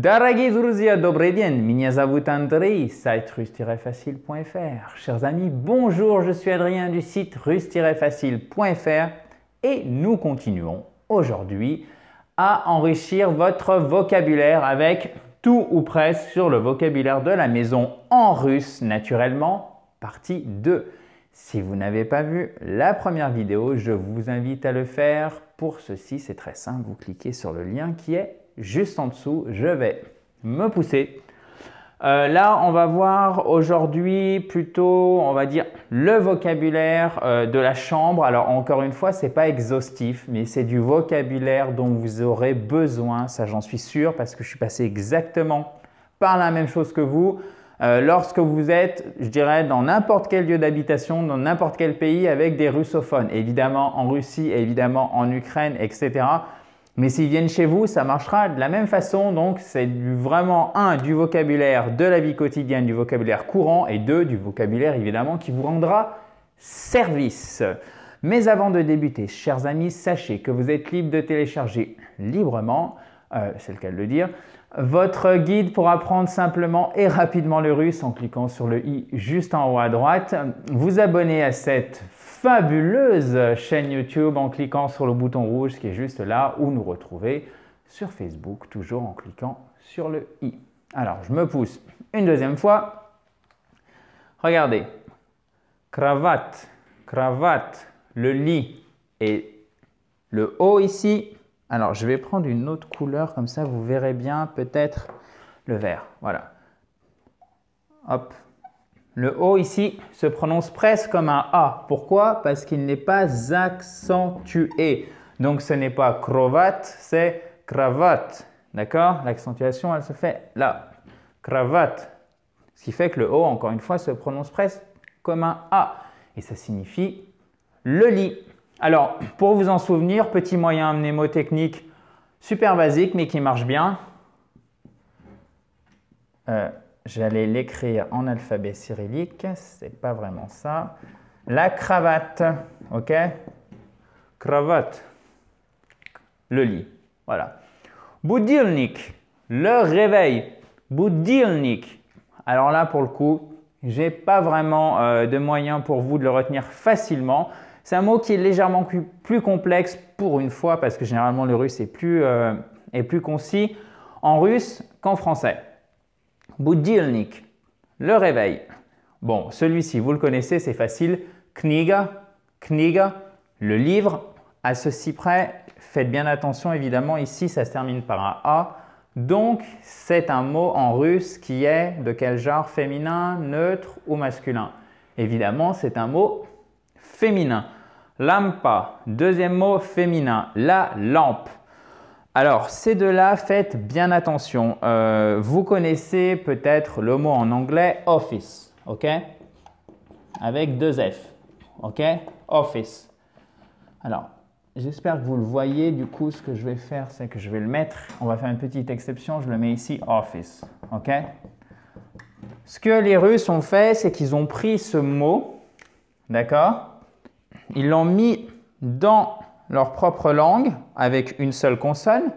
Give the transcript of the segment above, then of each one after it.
Дорогие друзья, добрый день, меня зовут Андрей, сайт russe-facile.fr. Chers amis, bonjour, je suis Adrien du site russe-facile.fr et nous continuons aujourd'hui à enrichir votre vocabulaire avec tout ou presque sur le vocabulaire de la maison en russe, naturellement, partie 2. Si vous n'avez pas vu la première vidéo, je vous invite à le faire. Pour ceci, c'est très simple, vous cliquez sur le lien qui est juste en dessous, je vais me pousser. Là, on va voir aujourd'hui plutôt, on va dire, le vocabulaire de la chambre. Alors, encore une fois, ce n'est pas exhaustif, mais c'est du vocabulaire dont vous aurez besoin. Ça, j'en suis sûr parce que je suis passé exactement par la même chose que vous. Lorsque vous êtes, je dirais, dans n'importe quel lieu d'habitation, dans n'importe quel pays avec des russophones. Évidemment, en Russie, évidemment, en Ukraine, etc. Mais s'ils viennent chez vous, ça marchera de la même façon. Donc, c'est vraiment, un, du vocabulaire de la vie quotidienne, du vocabulaire courant, et deux, du vocabulaire, évidemment, qui vous rendra service. Mais avant de débuter, chers amis, sachez que vous êtes libre de télécharger librement, c'est le cas de le dire, votre guide pour apprendre simplement et rapidement le russe en cliquant sur le « i » juste en haut à droite. Vous abonnez à cette fabuleuse chaîne YouTube en cliquant sur le bouton rouge qui est juste là, ou nous retrouver sur Facebook, toujours en cliquant sur le « i ». Alors, je me pousse une deuxième fois. Regardez. Cravate, cravate, le lit et le haut ici. Alors, je vais prendre une autre couleur, comme ça vous verrez bien peut-être le vert. Voilà. Hop. Le O ici se prononce presque comme un A. Pourquoi? Parce qu'il n'est pas accentué. Donc, ce n'est pas cravate, c'est cravate. D'accord? L'accentuation, elle se fait là. Cravate. Ce qui fait que le O, encore une fois, se prononce presque comme un A. Et ça signifie le lit. Alors, pour vous en souvenir, petit moyen mnémotechnique super basique mais qui marche bien. J'allais l'écrire en alphabet cyrillique, c'est pas vraiment ça. La cravate, ok? Cravate, le lit, voilà. Budilnik, le réveil. Budilnik. Alors là, pour le coup, j'ai pas vraiment de moyen pour vous de le retenir facilement. C'est un mot qui est légèrement plus complexe pour une fois parce que généralement le russe est plus concis en russe qu'en français. Budilnik, le réveil. Bon, celui-ci, vous le connaissez, c'est facile. Kniga, kniga, le livre. À ceci près, faites bien attention, évidemment, ici, ça se termine par un A. Donc, c'est un mot en russe qui est de quel genre? Féminin, neutre ou masculin? Évidemment, c'est un mot féminin. Lampa, deuxième mot féminin, la lampe. Alors, ces deux-là, faites bien attention. Vous connaissez peut-être le mot en anglais « office », ok? Avec deux F, ok? Office. Alors, j'espère que vous le voyez. Du coup, ce que je vais faire, c'est que je vais le mettre. On va faire une petite exception. Je le mets ici « office », ok? Ce que les Russes ont fait, c'est qu'ils ont pris ce mot, d'accord? Ils l'ont mis dans leur propre langue avec une seule consonne.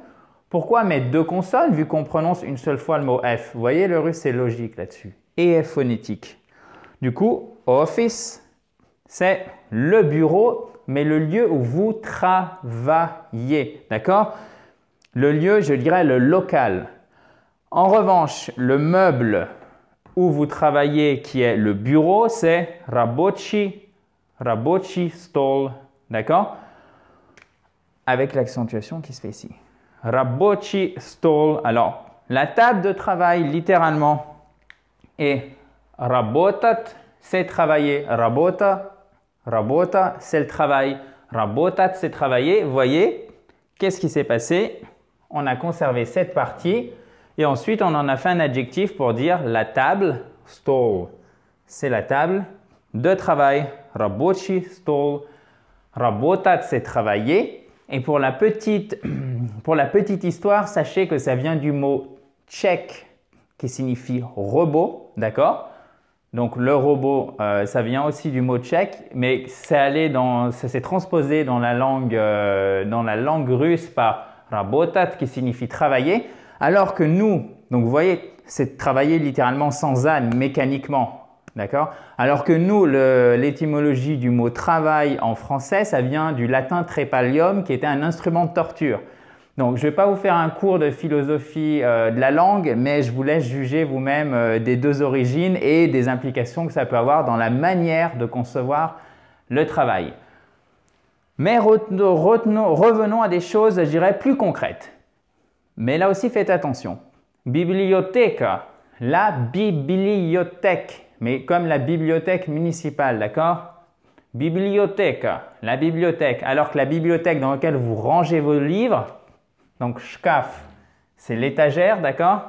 Pourquoi mettre deux consonnes vu qu'on prononce une seule fois le mot F? Vous voyez, le russe est logique là-dessus et est phonétique. Du coup, office, c'est le bureau, mais le lieu où vous travaillez, d'accord? Le lieu, je dirais le local. En revanche, le meuble où vous travaillez qui est le bureau, c'est Рабочий. Рабочий стол, d'accord? Avec l'accentuation qui se fait ici. Рабочий стол. Alors, la table de travail, littéralement. Et работать, c'est travailler. Работа, работа, c'est le travail. Работать, c'est travailler. Vous voyez, qu'est-ce qui s'est passé? On a conservé cette partie. Et ensuite, on en a fait un adjectif pour dire la table. Стол, c'est la table de travail. Рабочий стол. Работать, c'est travailler. Et pour la petite histoire, sachez que ça vient du mot tchèque qui signifie robot, d'accord? Donc le robot, ça vient aussi du mot tchèque, mais ça s'est transposé dans la langue russe par работать qui signifie travailler. Alors que nous, donc vous voyez, c'est travailler littéralement sans âme, mécaniquement. D'accord ? Alors que nous, l'étymologie du mot travail en français, ça vient du latin trépalium qui était un instrument de torture. Donc, je ne vais pas vous faire un cours de philosophie de la langue, mais je vous laisse juger vous-même des deux origines et des implications que ça peut avoir dans la manière de concevoir le travail. Mais revenons à des choses, je dirais, plus concrètes. Mais là aussi, faites attention. Biblioteca, la bibliothèque. Mais comme la bibliothèque municipale, d'accord? Bibliothèque, la bibliothèque. Alors que la bibliothèque dans laquelle vous rangez vos livres, donc Shkaf, c'est l'étagère, d'accord?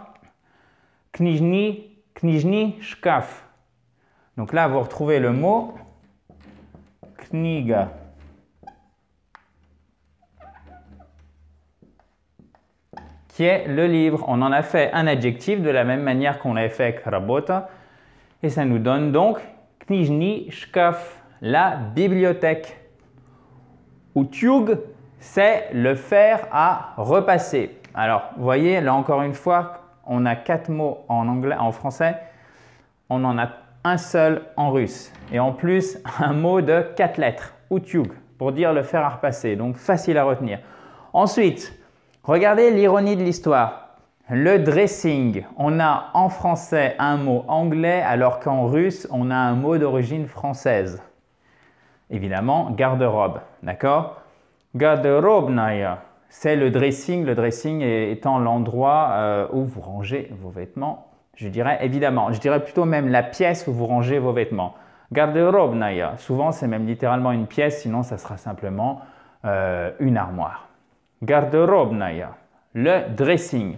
Knижный шкаф. Donc là, vous retrouvez le mot Kniga. Qui est le livre. On en a fait un adjectif de la même manière qu'on l'avait fait avec Работа. Et ça nous donne donc Книжный шкаф, la bibliothèque. Утюг, c'est le fer à repasser. Alors, vous voyez, là encore une fois, on a 4 mots en français. On en a un seul en russe. Et en plus, un mot de 4 lettres, Утюг, pour dire le fer à repasser. Donc, facile à retenir. Ensuite, regardez l'ironie de l'histoire. Le dressing, on a en français un mot anglais alors qu'en russe, on a un mot d'origine française. Évidemment, garde-robe, d'accord? Gardeробная, c'est le dressing étant l'endroit où vous rangez vos vêtements, je dirais évidemment, je dirais plutôt même la pièce où vous rangez vos vêtements. Гардеробная, souvent c'est même littéralement une pièce, sinon ça sera simplement une armoire. Гардеробная, le dressing.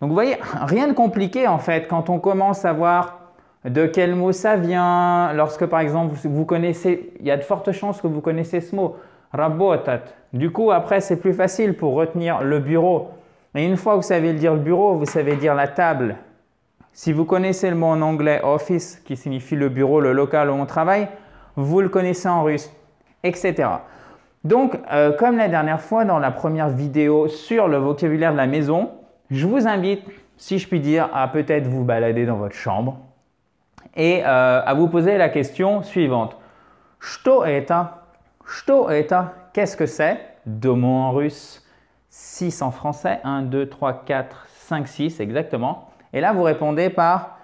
Donc vous voyez, rien de compliqué en fait quand on commence à voir de quel mot ça vient. Lorsque par exemple vous connaissez, il y a de fortes chances que vous connaissez ce mot, работать. Du coup après c'est plus facile pour retenir le bureau. Et une fois que vous savez dire le bureau, vous savez dire la table. Si vous connaissez le mot en anglais office qui signifie le bureau, le local où on travaille, vous le connaissez en russe, etc. Donc comme la dernière fois dans la première vidéo sur le vocabulaire de la maison, je vous invite, si je puis dire, à peut-être vous balader dans votre chambre et à vous poser la question suivante. Что это, qu'est-ce que c'est? 2 mots en russe, 6 en français, 1, 2, 3, 4, 5, 6 exactement. Et là, vous répondez par,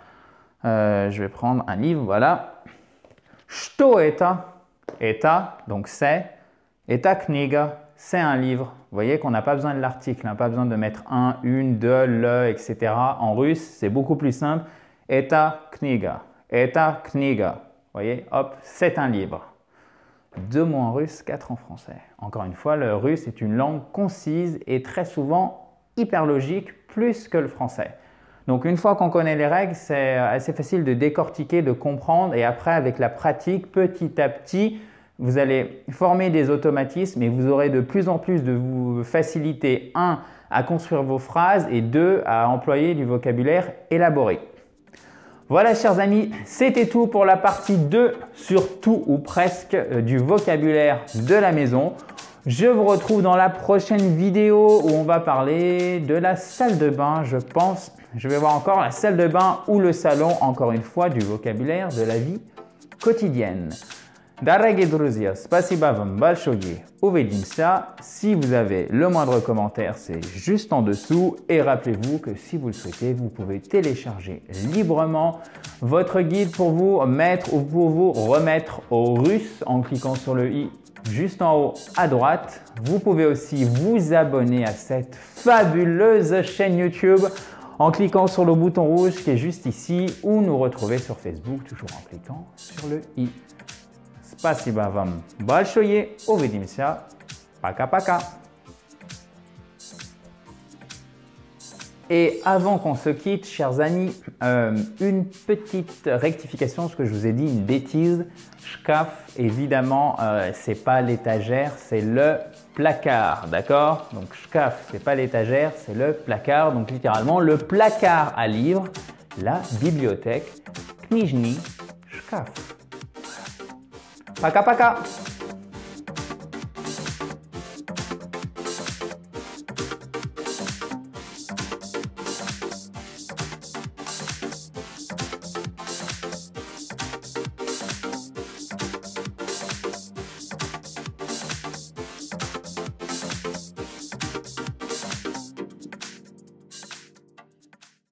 je vais prendre un livre, voilà. Что это, это, donc c'est, это книга, c'est un livre. Vous voyez qu'on n'a pas besoin de l'article, hein, pas besoin de mettre un, une, de, le, etc. En russe, c'est beaucoup plus simple. Это книга. Это книга. Vous voyez, hop, c'est un livre. 2 mots en russe, 4 en français. Encore une fois, le russe est une langue concise et très souvent hyper logique, plus que le français. Donc, une fois qu'on connaît les règles, c'est assez facile de décortiquer, de comprendre. Et après, avec la pratique, petit à petit, vous allez former des automatismes et vous aurez de plus en plus de vous faciliter, 1, à construire vos phrases et 2, à employer du vocabulaire élaboré. Voilà, chers amis, c'était tout pour la partie 2 sur tout ou presque du vocabulaire de la maison. Je vous retrouve dans la prochaine vidéo où on va parler de la salle de bain, je pense. Je vais voir encore la salle de bain ou le salon, encore une fois, du vocabulaire de la vie quotidienne. Дорогие друзья, спасибо вам большое. Увидимся. Si vous avez le moindre commentaire, c'est juste en dessous. Et rappelez-vous que si vous le souhaitez, vous pouvez télécharger librement votre guide pour vous mettre ou pour vous remettre au russe en cliquant sur le i juste en haut à droite. Vous pouvez aussi vous abonner à cette fabuleuse chaîne YouTube en cliquant sur le bouton rouge qui est juste ici ou nous retrouver sur Facebook toujours en cliquant sur le i. Спасибо вам большое. Увидимся. Пока-пока. Et avant qu'on se quitte, chers amis, une petite rectification, ce que je vous ai dit, une bêtise. Шкаф, évidemment, c'est pas l'étagère, c'est le placard, d'accord? Donc шкаф, c'est pas l'étagère, c'est le placard. Donc littéralement, le placard à livres, la bibliothèque, книжный шкаф. Пока-пока!